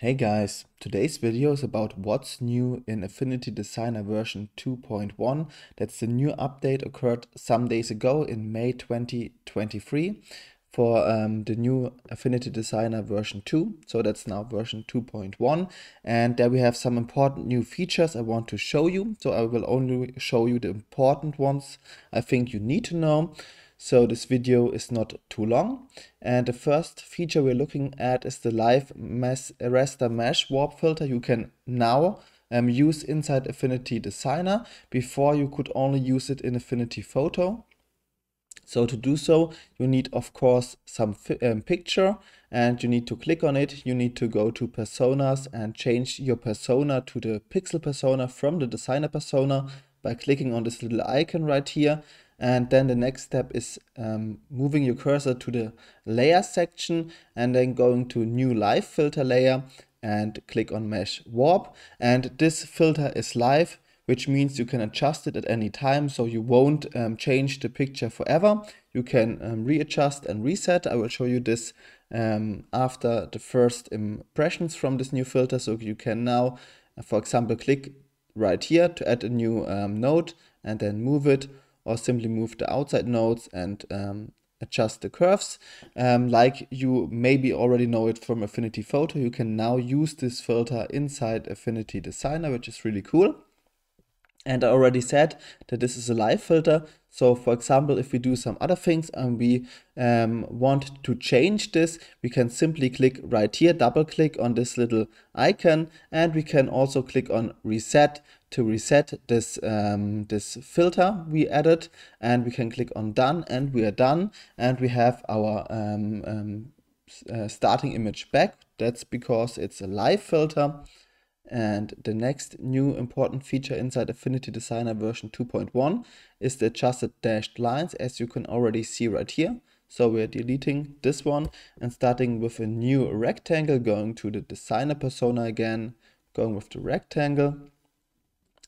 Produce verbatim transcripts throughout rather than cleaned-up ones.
Hey guys, today's video is about what's new in Affinity Designer version two point one. That's the new update occurred some days ago in May twenty twenty-three for um, the new Affinity Designer version two. So that's now version two point one. And there we have some important new features I want to show you. So I will only show you the important ones I think you need to know. So this video is not too long, and the first feature we're looking at is the Live Mesh Arrester Mesh Warp Filter you can now um, use inside Affinity Designer. Before you could only use it in Affinity Photo. So to do so, you need of course some um, picture, and you need to click on it. You need to go to Personas and change your persona to the Pixel Persona from the Designer Persona by clicking on this little icon right here. And then the next step is um, moving your cursor to the layer section and then going to new live filter layer and click on mesh warp. And this filter is live, which means you can adjust it at any time. So you won't um, change the picture forever. You can um, readjust and reset. I will show you this um, after the first impressions from this new filter. So you can now, for example, click right here to add a new um, node and then move it. Or simply move the outside nodes and um, adjust the curves. Um, like you maybe already know it from Affinity Photo, you can now use this filter inside Affinity Designer, which is really cool. And I already said that this is a live filter. So for example, if we do some other things and we um, want to change this, we can simply click right here, double click on this little icon, and we can also click on reset to reset this, um, this filter we added, and we can click on done and we are done. And we have our um, um, uh, starting image back. That's because it's a live filter. And the next new important feature inside Affinity Designer version two point one is the adjusted dashed lines, as you can already see right here. So we're deleting this one and starting with a new rectangle, going to the Designer Persona again, going with the rectangle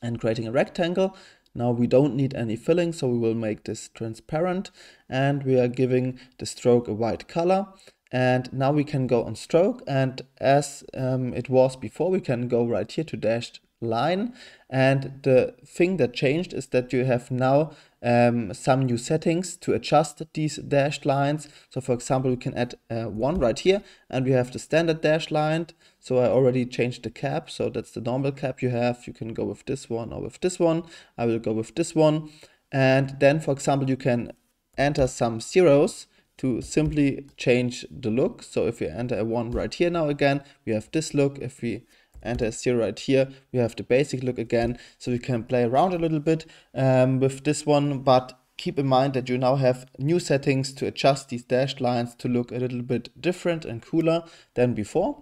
and creating a rectangle. Now we don't need any filling, so we will make this transparent, and we are giving the stroke a white color. And now we can go on stroke, and as um, it was before, we can go right here to dashed line. And the thing that changed is that you have now um, some new settings to adjust these dashed lines. So for example, you can add uh, one right here, and we have the standard dashed line. So I already changed the cap, so that's the normal cap you have. You can go with this one or with this one. I will go with this one. And then for example, you can enter some zeros to simply change the look. So if we enter a one right here now again, we have this look. If we enter a zero right here, we have the basic look again. So you can play around a little bit um, with this one, but keep in mind that you now have new settings to adjust these dashed lines to look a little bit different and cooler than before.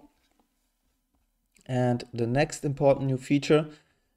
And the next important new feature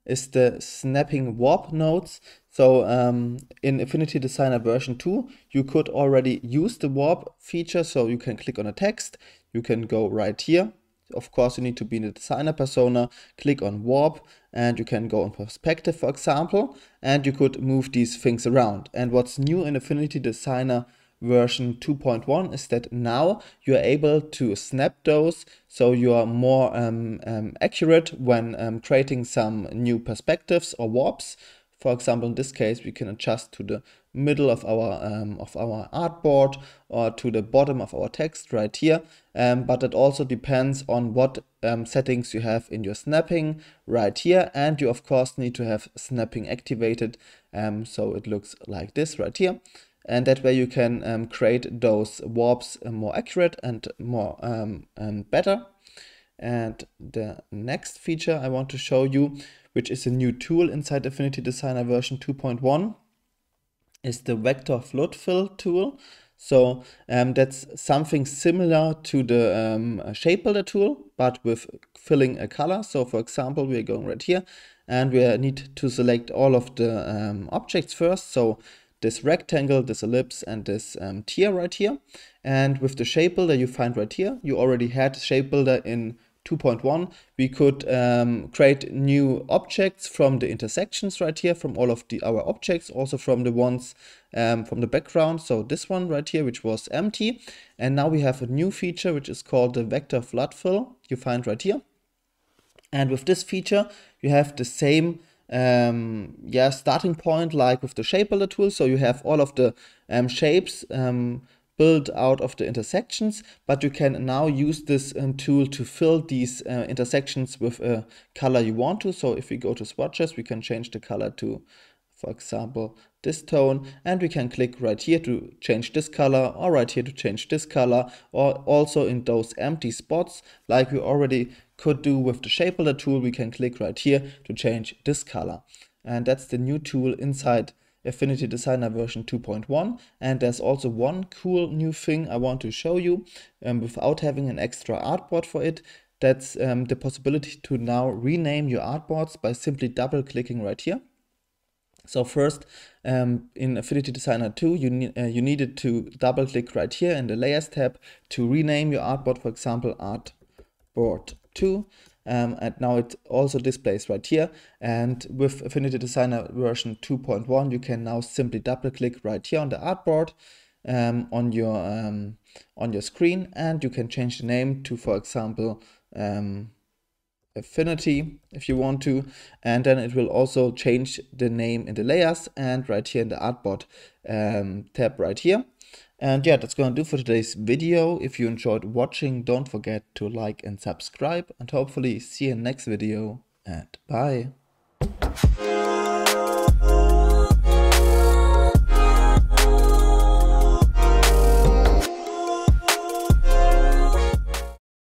is the snapping warp nodes. So um, in Affinity Designer version two, you could already use the warp feature. So you can click on a text, you can go right here. Of course, you need to be in the Designer Persona, click on warp, and you can go on perspective, for example, and you could move these things around. And what's new in Affinity Designer version two point one is that now you are able to snap those, so you are more um, um, accurate when um, creating some new perspectives or warps. For example, in this case, we can adjust to the middle of our um, of our artboard or to the bottom of our text right here. Um, but it also depends on what um, settings you have in your snapping right here, and you of course need to have snapping activated, um, so it looks like this right here. And that way you can um, create those warps more accurate and more um, um, better. And the next feature I want to show you, which is a new tool inside Affinity Designer version two point one, is the Vector Flood Fill tool. So um, that's something similar to the um, Shape Builder tool, but with filling a color. So for example, we're going right here, and we need to select all of the um, objects first. So this rectangle, this ellipse, and this um, tier right here. And with the Shape Builder you find right here, you already had Shape Builder in two point one, we could um, create new objects from the intersections right here, from all of the our objects, also from the ones um, from the background. So this one right here, which was empty. And now we have a new feature, which is called the vector flood fill, you find right here. And with this feature, you have the same um, yeah, starting point like with the shape builder tool. So you have all of the um, shapes um, built out of the intersections, but you can now use this um, tool to fill these uh, intersections with a color you want to. So if we go to swatches, we can change the color to, for example, this tone, and we can click right here to change this color, or right here to change this color, or also in those empty spots like we already could do with the shape builder tool, we can click right here to change this color. And that's the new tool inside Affinity Designer version two point one. And there's also one cool new thing I want to show you um, without having an extra artboard for it. That's um, the possibility to now rename your artboards by simply double clicking right here. So first um, in Affinity Designer two, you, ne uh, you needed to double click right here in the layers tab to rename your artboard, for example, artboard two. Um, and now it also displays right here. And with Affinity Designer version two point one, you can now simply double click right here on the artboard um, on your um, on your screen, and you can change the name to, for example, um, Affinity if you want to, and then it will also change the name in the layers and right here in the artboard um, tab right here. And yeah, that's gonna do for today's video. If you enjoyed watching, don't forget to like and subscribe, and hopefully see you in the next video, and bye.